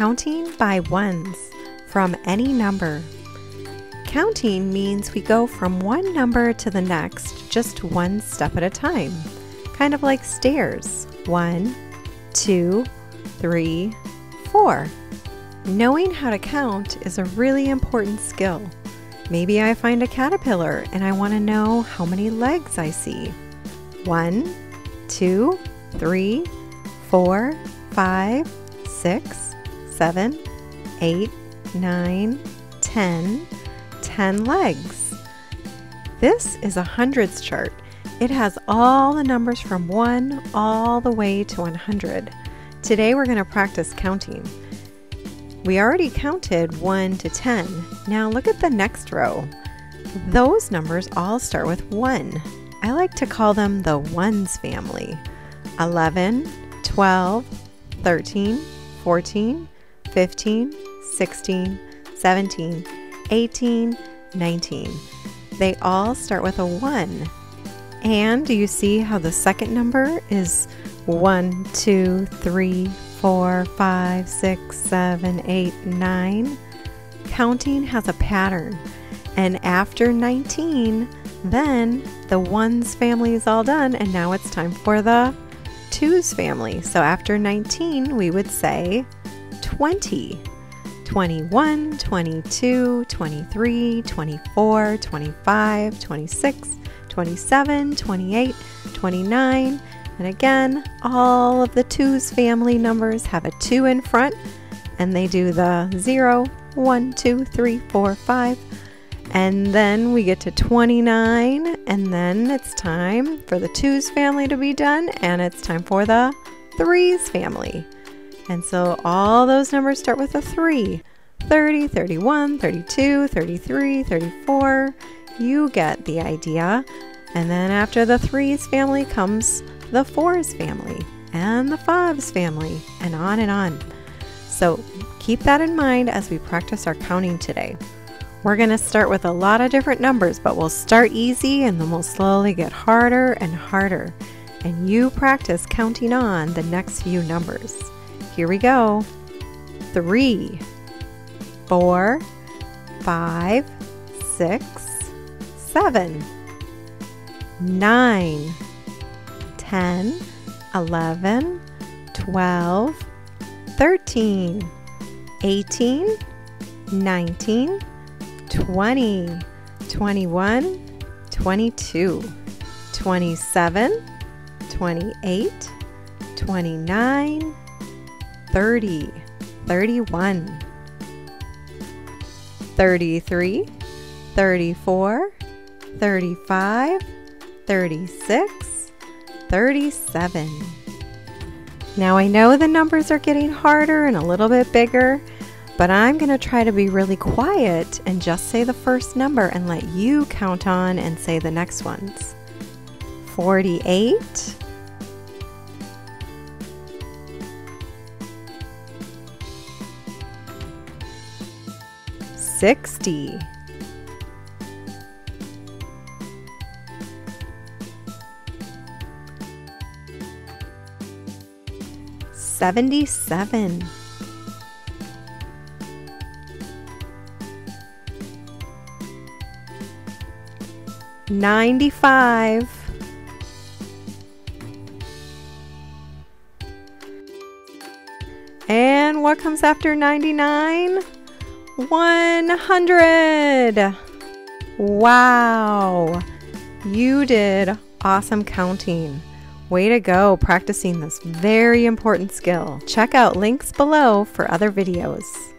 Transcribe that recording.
counting by ones from any number. Counting means we go from one number to the next just one step at a time, kind of like stairs. 1, 2, 3, 4. Knowing how to count is a really important skill. Maybe I find a caterpillar and I want to know how many legs I see. 1, 2, 3, 4, 5, 6, 7, 8, 9, 10. 10 legs. This is a hundreds chart. It has all the numbers from 1 all the way to 100. Today we're going to practice counting. We already counted 1 to 10. Now look at the next row. Those numbers all start with 1. I like to call them the ones family. 11, 12, 13, 14, 15, 16, 17, 18, 19. They all start with a 1. And do you see how the second number is 1, 2, 3, 4, 5, 6, 7, 8, 9? Counting has a pattern. And after 19, then the ones family is all done, and now it's time for the twos family. So after 19, we would say 20. 21, 22, 23, 24, 25, 26, 27, 28, 29, and again, all of the twos family numbers have a 2 in front, and they do the 0, 1, 2, 3, 4, 5, and then we get to 29, and then it's time for the twos family to be done, and it's time for the threes family. And so all those numbers start with a 3. 30, 31, 32, 33, 34. You get the idea. And then after the 3's family comes the 4's family and the 5's family, and on and on. So keep that in mind as we practice our counting today. We're going to start with a lot of different numbers, but we'll start easy and then we'll slowly get harder and harder. And you practice counting on the next few numbers. Here we go. 3, 4, 5, 6, 7, 9, 10, 11, 12, 13, 18, 19, 20, 21, 22, 27, 28, 29, 30, 31, 33, 34, 35, 36, 37. Now I know the numbers are getting harder and a little bit bigger, but I'm going to try to be really quiet and just say the first number and let you count on and say the next ones. 48, 60, 77, 95, and what comes after 99? 100! Wow! You did awesome counting. Way to go practicing this very important skill. Check out links below for other videos.